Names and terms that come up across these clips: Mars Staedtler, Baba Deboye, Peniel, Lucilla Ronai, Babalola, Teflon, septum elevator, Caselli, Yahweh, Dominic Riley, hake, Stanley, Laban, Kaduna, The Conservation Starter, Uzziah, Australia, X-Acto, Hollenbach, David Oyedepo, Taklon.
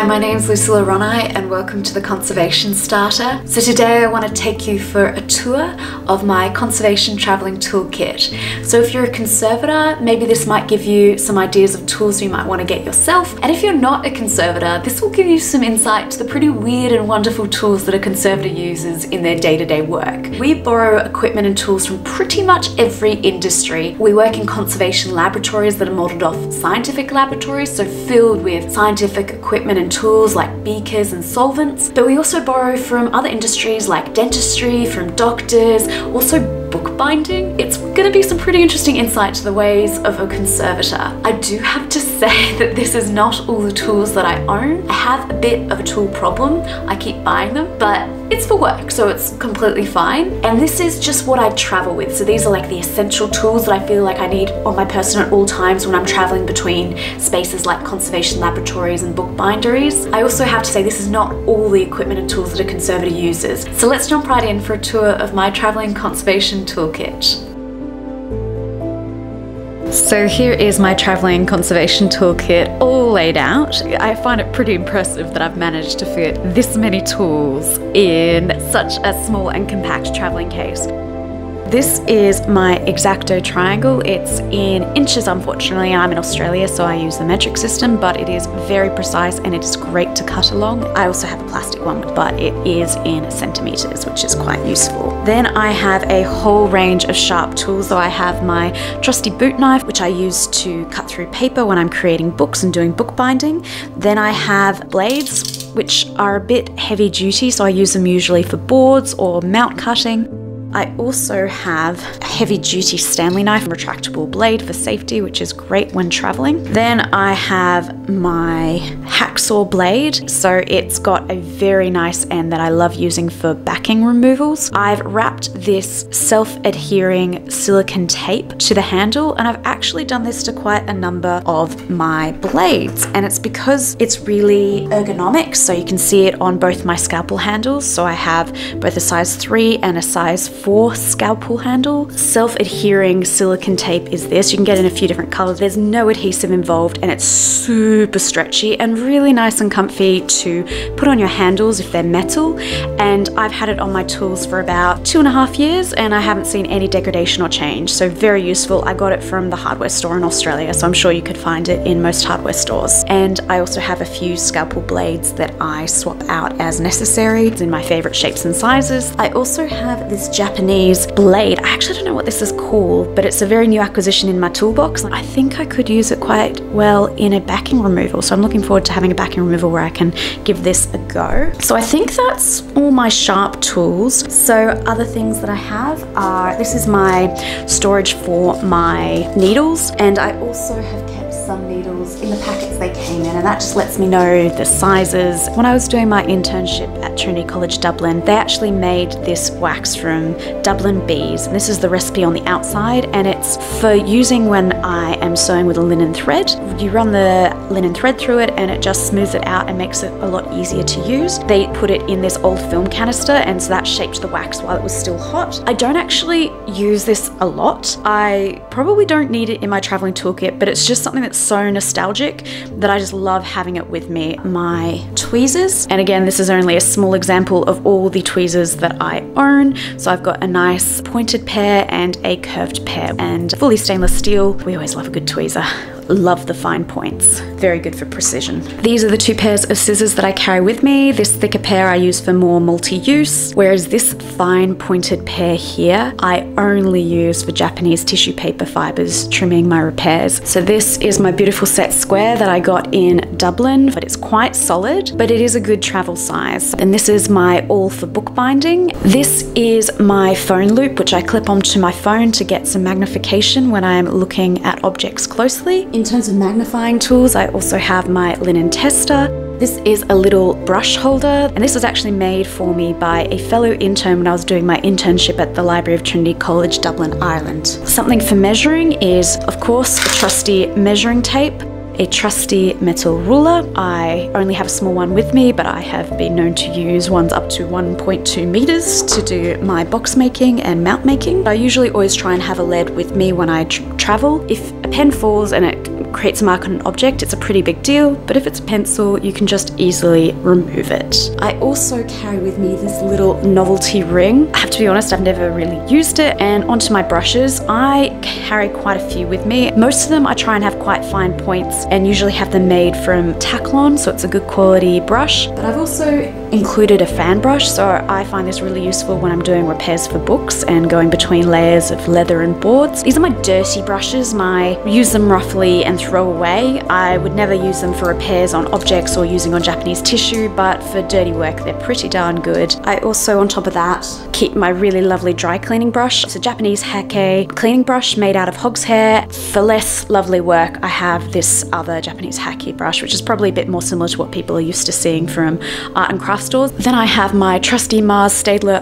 Hi, my name's Lucilla Ronai and welcome to The Conservation Starter. So today I want to take you for a tour of my conservation traveling toolkit. So if you're a conservator, maybe this might give you some ideas of tools you might want to get yourself. And if you're not a conservator, this will give you some insight to the pretty weird and wonderful tools that a conservator uses in their day-to-day work. We borrow equipment and tools from pretty much every industry. We work in conservation laboratories that are modeled off scientific laboratories, so filled with scientific equipment and tools like beakers and solvents, but we also borrow from other industries like dentistry, from doctors, also bookbinding. It's going to be some pretty interesting insight to the ways of a conservator. I do have to say that this is not all the tools that I own. I have a bit of a tool problem. I keep buying them, but it's for work, so it's completely fine. And this is just what I travel with. So these are like the essential tools that I feel like I need on my person at all times when I'm traveling between spaces like conservation laboratories and bookbinderies. I also have to say this is not all the equipment and tools that a conservator uses. So let's jump right in for a tour of my traveling conservation toolkit. So here is my traveling conservation toolkit all laid out. I find it pretty impressive that I've managed to fit this many tools in such a small and compact traveling case. This is my X-Acto triangle. It's in inches, unfortunately. I'm in Australia, so I use the metric system, but it is very precise and it is great to cut along. I also have a plastic one, but it is in centimeters, which is quite useful. Then I have a whole range of sharp tools. So I have my trusty boot knife, which I use to cut through paper when I'm creating books and doing bookbinding. Then I have blades, which are a bit heavy duty, so I use them usually for boards or mount cutting. I also have a heavy duty Stanley knife, a retractable blade for safety, which is great when traveling. Then I have my hacksaw blade. So it's got a very nice end that I love using for backing removals. I've wrapped this self-adhering silicone tape to the handle, and I've actually done this to quite a number of my blades. And it's because it's really ergonomic. So you can see it on both my scalpel handles. So I have both a size 3 and a size 4 scalpel handle. Self-adhering silicone tape is this. You can get in a few different colors. There's no adhesive involved and it's super stretchy and really nice and comfy to put on your handles if they're metal. And I've had it on my tools for about 2.5 years and I haven't seen any degradation or change. So very useful. I got it from the hardware store in Australia, so I'm sure you could find it in most hardware stores. And I also have a few scalpel blades that I swap out as necessary. It's in my favorite shapes and sizes. I also have this Japanese blade. I actually don't know what this is called, but it's a very new acquisition in my toolbox. I think I could use it quite well in a backing removal, so I'm looking forward to having a backing removal where I can give this a go. So I think that's all my sharp tools. So other things that I have are, this is my storage for my needles, and I also have kept some needles in the packets they came in, and that just lets me know the sizes. When I was doing my internship at Trinity College Dublin, they actually made this wax from Dublin bees, and this is the recipe on the outside, and it's for using when I am sewing with a linen thread. You run the linen thread through it and it just smooths it out and makes it a lot easier to use. They put it in this old film canister, and so that shaped the wax while it was still hot. I don't actually use this a lot. I probably don't need it in my traveling toolkit, but it's just something that's so nostalgic that I just love having it with me. My tweezers, and again this is only a small example of all the tweezers that I own. So I've got a nice pointed pair and a curved pair, and fully stainless steel. We always love a good tweezer. Love the fine points. Very good for precision. These are the two pairs of scissors that I carry with me. This thicker pair I use for more multi-use, whereas this fine pointed pair here I only use for Japanese tissue paper fibers trimming my repairs. So this is my beautiful set square that I got in Dublin, but it's quite solid, but it is a good travel size. And this is my awl for bookbinding. This is my phone loop, which I clip onto my phone to get some magnification when I'm looking at objects closely. In terms of magnifying tools, I also have my linen tester. This is a little brush holder, and this was actually made for me by a fellow intern when I was doing my internship at the Library of Trinity College, Dublin, Ireland. Something for measuring is, of course, a trusty measuring tape. A trusty metal ruler. I only have a small one with me, but I have been known to use ones up to 1.2 meters to do my box making and mount making. I usually always try and have a lead with me when I travel. If a pen falls and it creates a mark on an object, it's a pretty big deal, but if it's a pencil, you can just easily remove it. I also carry with me this little novelty ring. I have to be honest, I've never really used it. And onto my brushes, I carry quite a few with me. Most of them I try and have quite fine points and usually have them made from Taklon, so it's a good quality brush. But I've also included a fan brush, so I find this really useful when I'm doing repairs for books and going between layers of leather and boards. These are my dirty brushes. I use them roughly and throw away. I would never use them for repairs on objects or using on Japanese tissue, but for dirty work they're pretty darn good. I also, on top of that, keep my really lovely dry cleaning brush. It's a Japanese hake cleaning brush made out of hog's hair. For less lovely work, I have this other Japanese hake brush, which is probably a bit more similar to what people are used to seeing from art and craft stores. Then I have my trusty Mars Staedtler.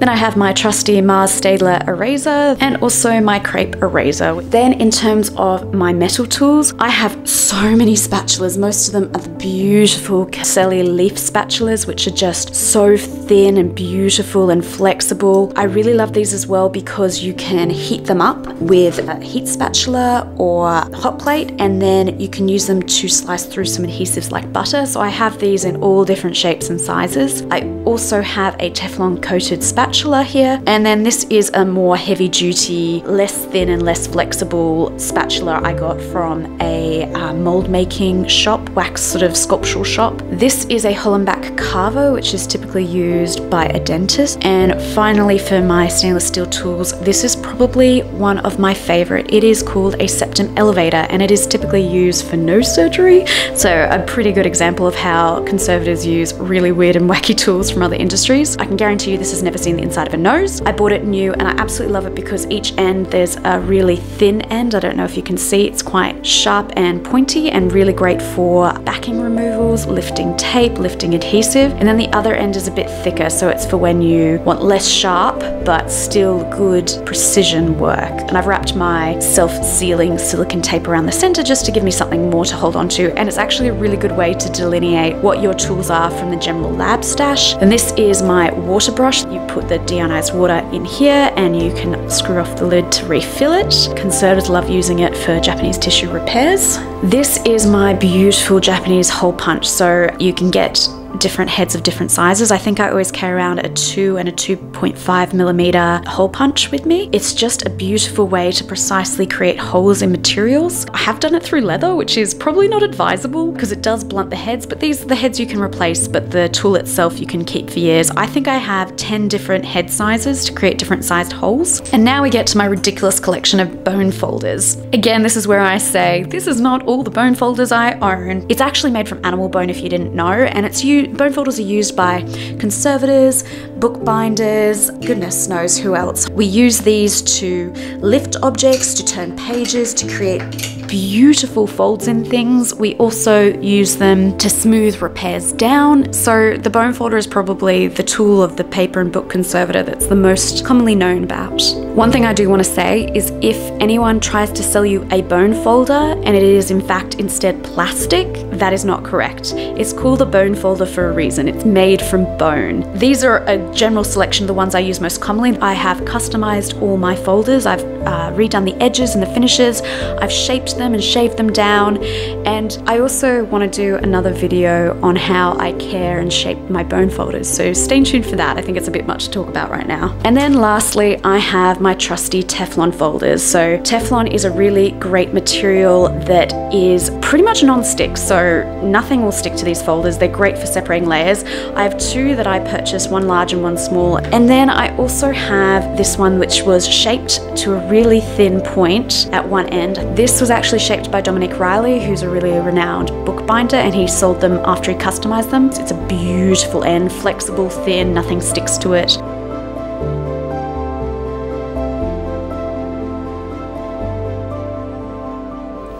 Then I have my trusty Mars Staedtler eraser and also my crepe eraser. Then in terms of my metal tools, I have so many spatulas. Most of them are the beautiful Caselli leaf spatulas, which are just so thin and beautiful and flexible. I really love these as well because you can heat them up with a heat spatula or hot plate, and then you can use them to slice through some adhesives like butter. So I have these in all different shapes and sizes. I also have a Teflon coated spatula here, and then this is a more heavy duty, less thin and less flexible spatula I got from a mold making shop, wax sort of sculptural shop. This is a Hollenbach carver, which is typically used by a dentist. And finally, for my stainless steel tools, this is probably one of my favorite. It is called a septum elevator, and it is typically used for nose surgery, so a pretty good example of how conservators use really weird and wacky tools from other industries. I can guarantee you this has never seen the inside of a nose. I bought it new and I absolutely love it because each end, there's a really thin end. I don't know if you can see, it's quite sharp and pointy and really great for backing removals, lifting tape, lifting adhesive. And then the other end is a bit thicker, so it's for when you want less sharp but still good precision work. And I've wrapped my self-sealing silicone tape around the center just to give me something more to hold on to, and it's actually a really good way to delineate what your tools are from the general lab stash. And this is my water brush. You put the deionized water in here and you can screw off the lid to refill it. Conservators love using it for Japanese tissue repairs. This is my beautiful Japanese hole punch, so you can get different heads of different sizes. I think I always carry around a 2 and a 2.5 millimeter hole punch with me. It's just a beautiful way to precisely create holes in materials. I have done it through leather, which is probably not advisable because it does blunt the heads, but these are the heads you can replace, but the tool itself you can keep for years. I think I have 10 different head sizes to create different sized holes. And now we get to my ridiculous collection of bone folders. Again, this is where I say, this is not all the bone folders I own. It's actually made from animal bone, if you didn't know, and it's used. Bone folders are used by conservators, bookbinders, goodness knows who else. We use these to lift objects, to turn pages, to create beautiful folds in things. We also use them to smooth repairs down. So the bone folder is probably the tool of the paper and book conservator that's the most commonly known about. One thing I do want to say is if anyone tries to sell you a bone folder and it is in fact instead plastic, that is not correct. It's called a bone folder for a reason. It's made from bone. These are a general selection of the ones I use most commonly. I have customized all my folders. I've redone the edges and the finishes. I've shaped them and shaved them down, and I also want to do another video on how I care and shape my bone folders, so stay tuned for that. I think it's a bit much to talk about right now. And then lastly, I have my trusty Teflon folders. So Teflon is a really great material that is pretty much non-stick, so nothing will stick to these folders. They're great for separating layers. I have two that I purchased, one large and one small, and then I also have this one which was shaped to a really thin point at one end. This was actually shaped by Dominic Riley, who's a really renowned bookbinder, and he sold them after he customized them. It's a beautiful end, flexible, thin, nothing sticks to it.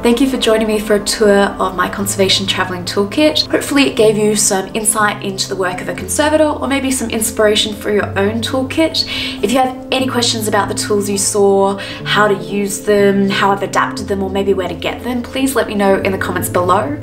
Thank you for joining me for a tour of my conservation traveling toolkit. Hopefully it gave you some insight into the work of a conservator, or maybe some inspiration for your own toolkit. If you have any questions about the tools you saw, how to use them, how I've adapted them, or maybe where to get them, please let me know in the comments below.